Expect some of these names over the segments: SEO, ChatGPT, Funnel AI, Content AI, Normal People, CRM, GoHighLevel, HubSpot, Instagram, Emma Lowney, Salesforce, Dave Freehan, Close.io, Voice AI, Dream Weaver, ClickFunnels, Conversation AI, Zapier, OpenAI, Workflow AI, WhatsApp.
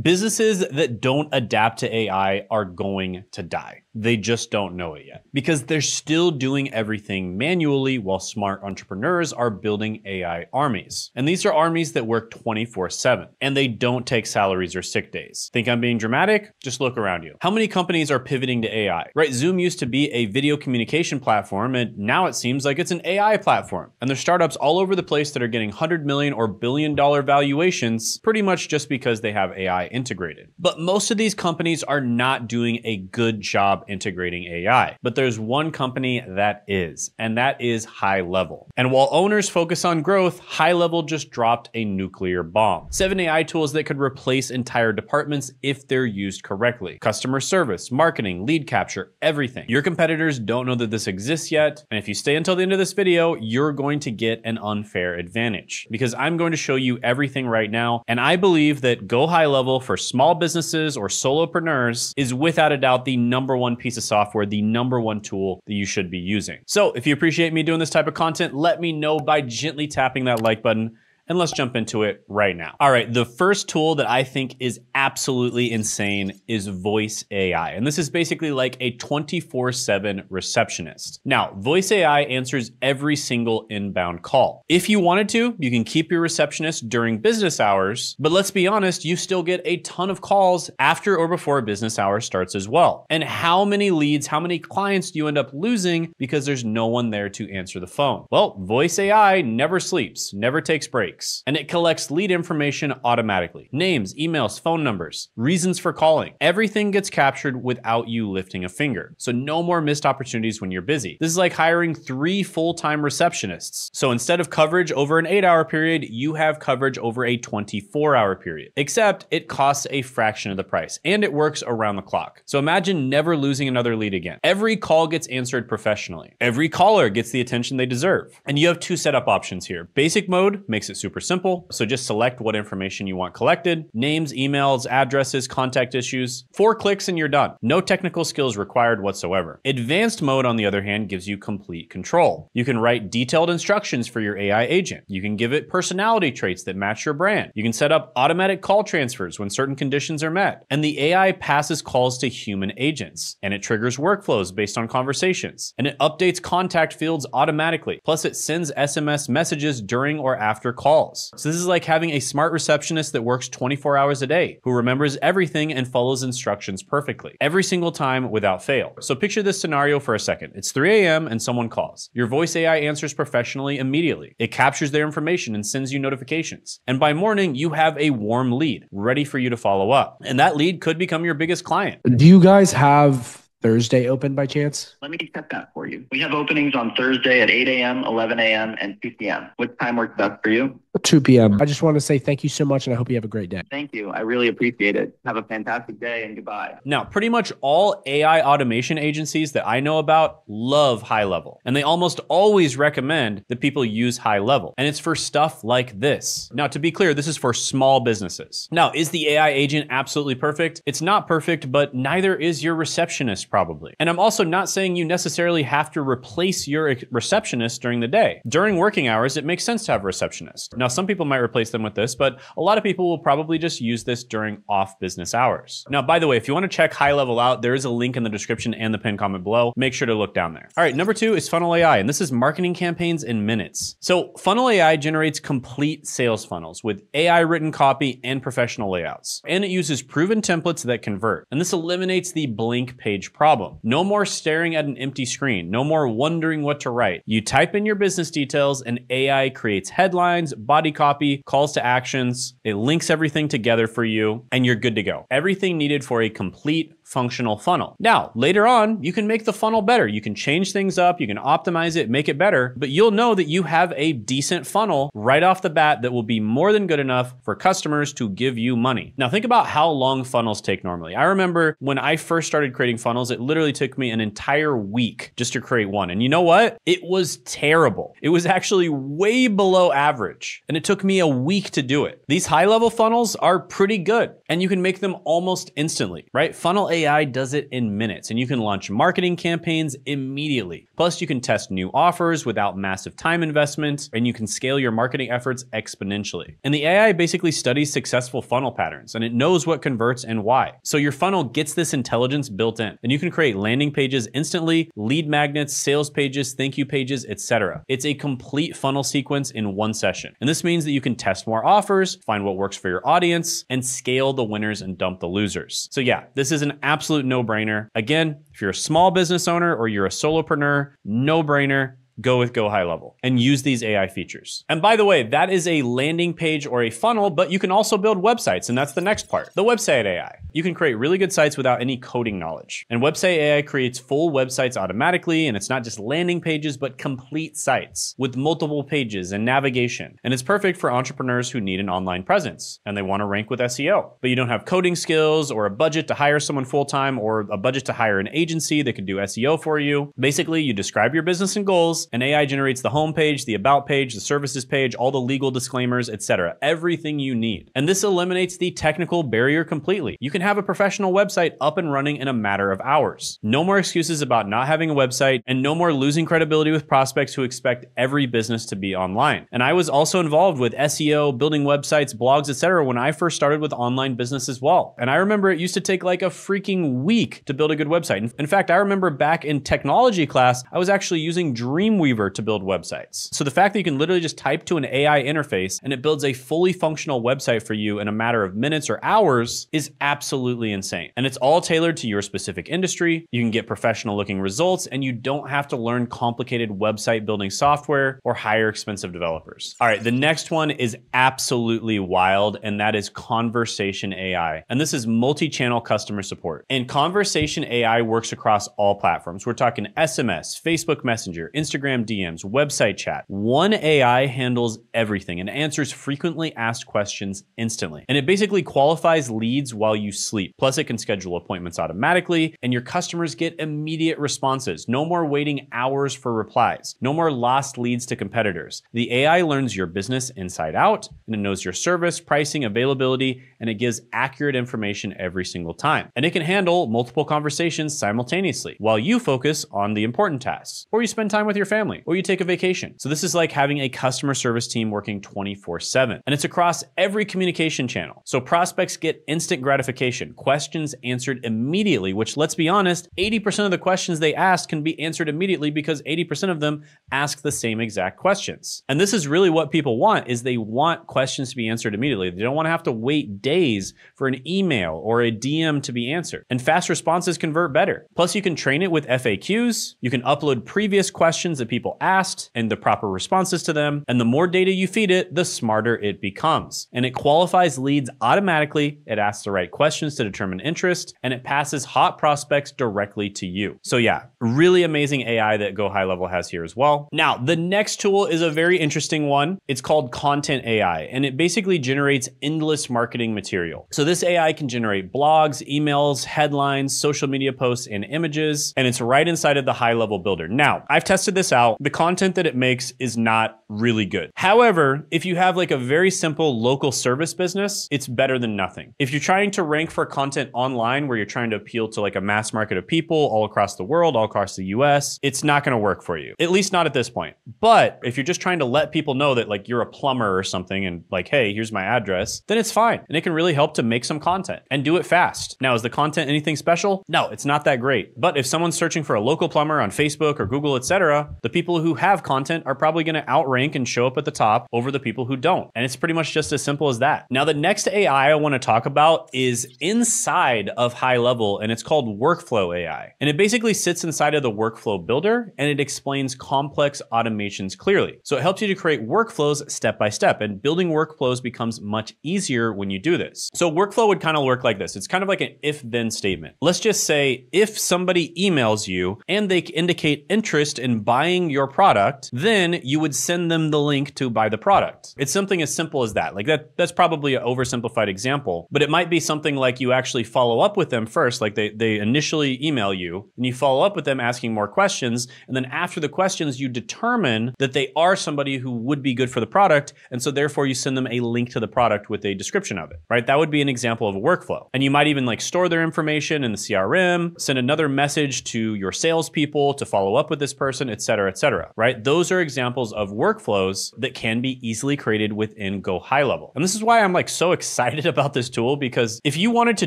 Businesses that don't adapt to AI are going to die. They just don't know it yet because they're still doing everything manually while smart entrepreneurs are building AI armies. And these are armies that work 24/7 and they don't take salaries or sick days. Think I'm being dramatic? Just look around you. How many companies are pivoting to AI, right? Zoom used to be a video communication platform and now it seems like it's an AI platform. And there's startups all over the place that are getting $100 million or $1 billion valuations pretty much just because they have AI integrated. But most of these companies are not doing a good job integrating AI. But there's one company that is, and that is HighLevel. And while owners focus on growth, HighLevel just dropped a nuclear bomb. 7 AI tools that could replace entire departments if they're used correctly. Customer service, marketing, lead capture, everything. Your competitors don't know that this exists yet. And if you stay until the end of this video, you're going to get an unfair advantage because I'm going to show you everything right now. And I believe that GoHighLevel for small businesses or solopreneurs is without a doubt the #1 piece of software, the #1 tool that you should be using. So if you appreciate me doing this type of content, let me know by gently tapping that like button. And let's jump into it right now. All right, the first tool that I think is absolutely insane is Voice AI. And this is basically like a 24/7 receptionist. Now, Voice AI answers every single inbound call. If you wanted to, you can keep your receptionist during business hours, but let's be honest, you still get a ton of calls after or before business hours starts as well. And how many leads, how many clients do you end up losing because there's no one there to answer the phone? Well, Voice AI never sleeps, never takes breaks. And it collects lead information automatically. Names, emails, phone numbers, reasons for calling. Everything gets captured without you lifting a finger. So no more missed opportunities when you're busy. This is like hiring 3 full-time receptionists. So instead of coverage over an 8-hour period, you have coverage over a 24-hour period, except it costs a fraction of the price and it works around the clock. So imagine never losing another lead again. Every call gets answered professionally. Every caller gets the attention they deserve. And you have 2 setup options here. Basic mode makes it super simple. So just select what information you want collected, names, emails, addresses, contact issues, 4 clicks and you're done. No technical skills required whatsoever. Advanced mode, on the other hand, gives you complete control. You can write detailed instructions for your AI agent. You can give it personality traits that match your brand. You can set up automatic call transfers when certain conditions are met. And the AI passes calls to human agents and it triggers workflows based on conversations and it updates contact fields automatically. Plus it sends SMS messages during or after calls. So this is like having a smart receptionist that works 24 hours a day, who remembers everything and follows instructions perfectly, every single time without fail. So picture this scenario for a second. It's 3 a.m. and someone calls. Your Voice AI answers professionally immediately. It captures their information and sends you notifications. And by morning, you have a warm lead ready for you to follow up. And that lead could become your biggest client. Do you guys have Thursday open by chance? Let me accept that for you. We have openings on Thursday at 8 a.m., 11 a.m., and 2 p.m. What time works best for you? 2 p.m. I just want to say thank you so much and I hope you have a great day. Thank you. I really appreciate it. Have a fantastic day and goodbye. Now, pretty much all AI automation agencies that I know about love HighLevel. And they almost always recommend that people use HighLevel. And it's for stuff like this. Now, to be clear, this is for small businesses. Now, is the AI agent absolutely perfect? It's not perfect, but neither is your receptionist, probably. And I'm also not saying you necessarily have to replace your receptionist during the day. During working hours, it makes sense to have a receptionist. Now, some people might replace them with this, but a lot of people will probably just use this during off business hours. Now, by the way, if you want to check HighLevel out, there is a link in the description and the pinned comment below. Make sure to look down there. All right, #2 is Funnel AI, and this is marketing campaigns in minutes. So Funnel AI generates complete sales funnels with AI written copy and professional layouts. And it uses proven templates that convert. And this eliminates the blank page problem. No more staring at an empty screen. No more wondering what to write. You type in your business details and AI creates headlines, body copy, calls to actions. It links everything together for you and you're good to go. Everything needed for a complete functional funnel. Now, later on, you can make the funnel better. You can change things up. You can optimize it, make it better, but you'll know that you have a decent funnel right off the bat that will be more than good enough for customers to give you money. Now, think about how long funnels take normally. I remember when I first started creating funnels, it literally took me an entire week just to create one. And you know what? It was terrible. It was actually way below average. And it took me a week to do it. These HighLevel funnels are pretty good and you can make them almost instantly, right? Funnel AI AI does it in minutes, and you can launch marketing campaigns immediately. Plus, you can test new offers without massive time investment, and you can scale your marketing efforts exponentially. And the AI basically studies successful funnel patterns, and it knows what converts and why. So your funnel gets this intelligence built in, and you can create landing pages instantly, lead magnets, sales pages, thank you pages, etc. It's a complete funnel sequence in one session. And this means that you can test more offers, find what works for your audience, and scale the winners and dump the losers. So yeah, this is an absolute no-brainer. Again, if you're a small business owner or you're a solopreneur, no-brainer. Go with GoHighLevel and use these AI features. And by the way, that is a landing page or a funnel, but you can also build websites, and that's the next part, the website AI. You can create really good sites without any coding knowledge. And website AI creates full websites automatically, and it's not just landing pages, but complete sites with multiple pages and navigation. And it's perfect for entrepreneurs who need an online presence and they want to rank with SEO, but you don't have coding skills or a budget to hire someone full-time or a budget to hire an agency that could do SEO for you. Basically, you describe your business and goals, and AI generates the homepage, the about page, the services page, all the legal disclaimers, etc. Everything you need. And this eliminates the technical barrier completely. You can have a professional website up and running in a matter of hours. No more excuses about not having a website, and no more losing credibility with prospects who expect every business to be online. And I was also involved with SEO, building websites, blogs, etc. when I first started with online business as well. And I remember it used to take like a freaking week to build a good website. In fact, I remember back in technology class, I was actually using Dream Weaver to build websites. So the fact that you can literally just type to an AI interface and it builds a fully functional website for you in a matter of minutes or hours is absolutely insane. And it's all tailored to your specific industry. You can get professional looking results, and you don't have to learn complicated website building software or hire expensive developers. All right, the next one is absolutely wild, and that is Conversation AI. And this is multi-channel customer support. And Conversation AI works across all platforms. We're talking SMS, Facebook Messenger, Instagram DMs, website chat. One AI handles everything and answers frequently asked questions instantly. And it basically qualifies leads while you sleep. Plus, it can schedule appointments automatically, and your customers get immediate responses. No more waiting hours for replies. No more lost leads to competitors. The AI learns your business inside out, and it knows your service, pricing, availability, and it gives accurate information every single time. And it can handle multiple conversations simultaneously while you focus on the important tasks, or you spend time with your family, or you take a vacation. So this is like having a customer service team working 24/7, and it's across every communication channel. So prospects get instant gratification, questions answered immediately, which, let's be honest, 80% of the questions they ask can be answered immediately because 80% of them ask the same exact questions. And this is really what people want, is they want questions to be answered immediately. They don't want to have to wait days for an email or a DM to be answered. And fast responses convert better. Plus, you can train it with FAQs. You can upload previous questions that people asked and the proper responses to them. And the more data you feed it, the smarter it becomes. And it qualifies leads automatically. It asks the right questions to determine interest, and it passes hot prospects directly to you. So yeah, really amazing AI that GoHighLevel has here as well. Now, the next tool is a very interesting one. It's called Content AI, and it basically generates endless marketing material. So this AI can generate blogs, emails, headlines, social media posts, and images, and it's right inside of the HighLevel Builder. Now, I've tested this out. The content that it makes is not really good. However, if you have like a very simple local service business, it's better than nothing. If you're trying to rank for content online where you're trying to appeal to like a mass market of people all across the world, all across the US, it's not gonna work for you, at least not at this point. But if you're just trying to let people know that like you're a plumber or something and like, hey, here's my address, then it's fine. And it can really help to make some content and do it fast. Now, is the content anything special? No, it's not that great. But if someone's searching for a local plumber on Facebook or Google, etc., the people who have content are probably going to outrank and show up at the top over the people who don't. And it's pretty much just as simple as that. Now, the next AI I want to talk about is inside of HighLevel, and it's called Workflow AI. And it basically sits inside of the Workflow Builder, and it explains complex automations clearly. So it helps you to create workflows step by step, and building workflows becomes much easier when you do this. So workflow would kind of work like this. It's kind of like an if-then statement. Let's just say if somebody emails you and they indicate interest in buying your product, then you would send them the link to buy the product. It's something as simple as that. Like that's probably an oversimplified example, but it might be something like you actually follow up with them first, like they initially email you and you follow up with them asking more questions. And then after the questions, you determine that they are somebody who would be good for the product. And so therefore you send them a link to the product with a description of it, right? That would be an example of a workflow. And you might even like store their information in the CRM, send another message to your salespeople to follow up with this person, et cetera, right? Those are examples of workflows that can be easily created within GoHighLevel. And this is why I'm like so excited about this tool, because if you wanted to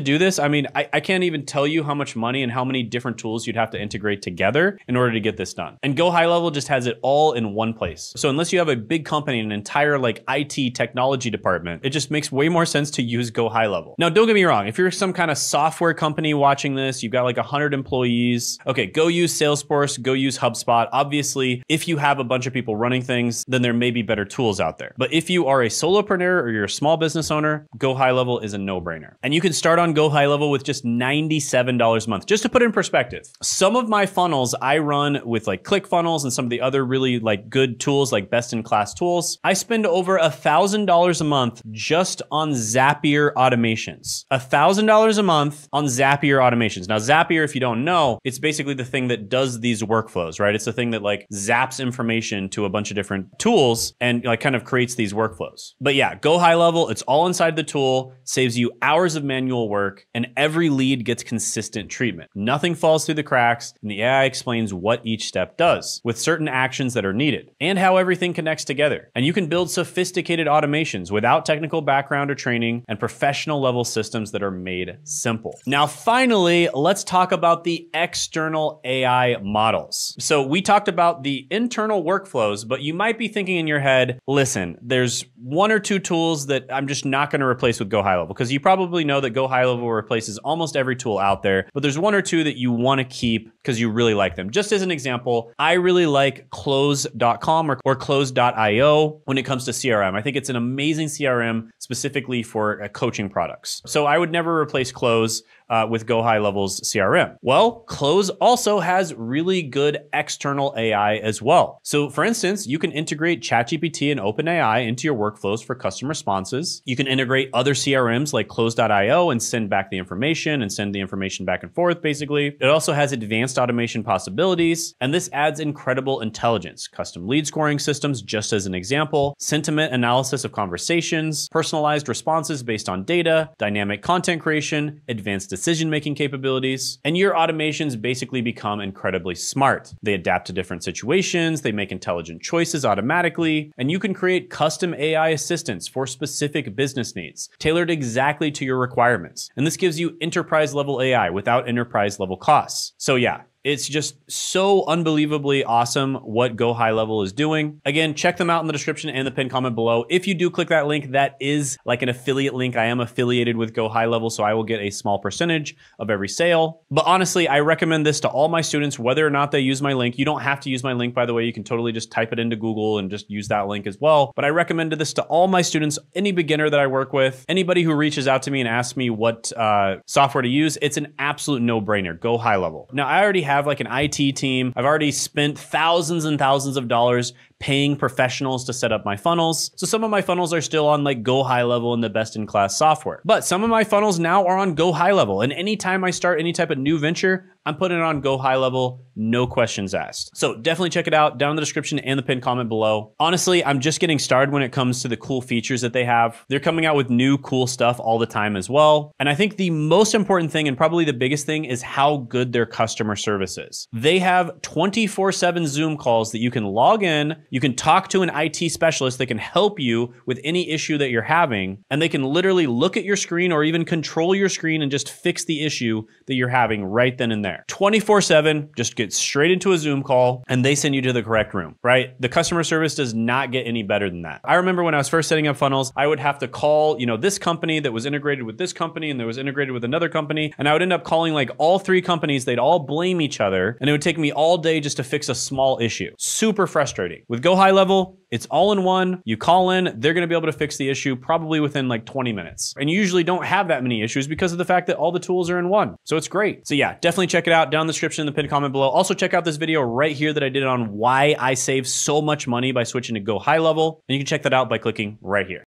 do this, I mean, I can't even tell you how much money and how many different tools you'd have to integrate together in order to get this done. And GoHighLevel just has it all in one place. So unless you have a big company, an entire like IT technology department, it just makes way more sense to use GoHighLevel. Now, don't get me wrong. If you're some kind of software company watching this, you've got like 100 employees, okay, go use Salesforce, go use HubSpot. Obviously, if you have a bunch of people running things, then there may be better tools out there. But if you are a solopreneur or you're a small business owner, GoHighLevel is a no-brainer. And you can start on GoHighLevel with just $97 a month. Just to put in perspective, some of my funnels I run with like ClickFunnels and some of the other really like good tools, like best-in-class tools. I spend over $1,000 a month just on Zapier automations. $1,000 a month on Zapier automations. Now, Zapier, if you don't know, it's basically the thing that does these workflows, right? It's the thing that like zaps information to a bunch of different tools and like kind of creates these workflows. But yeah, GoHighLevel, it's all inside the tool, saves you hours of manual work, and every lead gets consistent treatment. Nothing falls through the cracks, and the AI explains what each step does with certain actions that are needed and how everything connects together. And you can build sophisticated automations without technical background or training, and professional level systems that are made simple. Now, finally, let's talk about the external AI models. So we talked about the internal workflows, but you might be thinking in your head, listen, there's one or two tools that I'm just not going to replace with GoHighLevel, because you probably know that GoHighLevel replaces almost every tool out there, but there's one or two that you want to keep because you really like them. Just as an example, I really like Close.com or Close.io when it comes to CRM. I think it's an amazing CRM specifically for coaching products. So I would never replace Close with GoHighLevel's CRM. Well, Close also has really good external AI as well. So for instance, you can integrate ChatGPT and OpenAI into your workflows for custom responses. You can integrate other CRMs like Close.io and send back the information and send the information back and forth, basically. It also has advanced automation possibilities, and this adds incredible intelligence, custom lead scoring systems, just as an example, sentiment analysis of conversations, personalized responses based on data, dynamic content creation, advanced decision-making capabilities, and your automations basically become incredibly smart. They adapt to different situations, they make intelligent choices automatically, and you can create custom AI assistants for specific business needs, tailored exactly to your requirements. And this gives you enterprise-level AI without enterprise-level costs. So yeah, it's just so unbelievably awesome what GoHighLevel is doing. Again, check them out in the description and the pinned comment below. If you do click that link, that is like an affiliate link. I am affiliated with GoHighLevel, so I will get a small percentage of every sale. But honestly, I recommend this to all my students, whether or not they use my link. You don't have to use my link, by the way. You can totally just type it into Google and just use that link as well. But I recommend this to all my students, any beginner that I work with, anybody who reaches out to me and asks me what software to use. It's an absolute no-brainer. GoHighLevel. Now, I already have like an IT team. I've already spent thousands and thousands of dollars paying professionals to set up my funnels. So some of my funnels are still on like GoHighLevel and the best-in-class software. But some of my funnels now are on GoHighLevel. And anytime I start any type of new venture, I'm putting it on GoHighLevel, no questions asked. So definitely check it out down in the description and the pinned comment below. Honestly, I'm just getting started when it comes to the cool features that they have. They're coming out with new cool stuff all the time as well. And I think the most important thing and probably the biggest thing is how good their customer service is. They have 24/7 Zoom calls that you can log in. You can talk to an IT specialist that can help you with any issue that you're having, and they can literally look at your screen or even control your screen and just fix the issue that you're having right then and there. 24/7, just get straight into a Zoom call and they send you to the correct room, right? The customer service does not get any better than that. I remember when I was first setting up funnels, I would have to call, you know, this company that was integrated with this company and that was integrated with another company, and I would end up calling like all three companies. They'd all blame each other, and it would take me all day just to fix a small issue. Super frustrating. With With GoHighLevel, it's all in one. You call in, they're gonna be able to fix the issue probably within like 20 minutes. And you usually don't have that many issues because of the fact that all the tools are in one. So it's great. So yeah, definitely check it out down in the description in the pinned comment below. Also check out this video right here that I did on why I save so much money by switching to GoHighLevel. And you can check that out by clicking right here.